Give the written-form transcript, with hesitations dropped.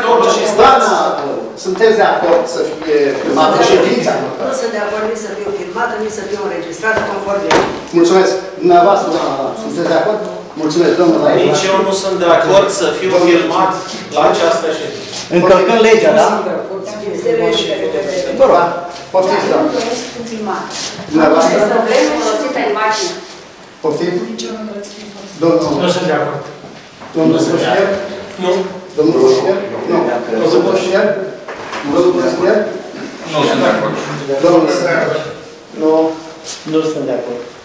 în orice instanță. Sunteți de acord să fie filmată ședința? Nu sunt de acord nici să fiu filmată, nici să fiu înregistrată conform legii. Mulțumesc. Dumneavoastră, doamna, sunteți de acord? Mulțumesc, domnule. Nici eu nu sunt de acord să fiu filmat la această ședință. Încălcând legea, da? Vă rog, poftiți, da. Nu doresc cu filmată. Dumneavoastră? Probleme folosite în mașină. Poftim? Nu sunt de acord. Domnul Roșier? Nu. Domnul Roșier? Nu. Domnul Roșier? Domnul Roșier? Nu sunt de acord. Domnul Roșier? Nu. Nu sunt de acord.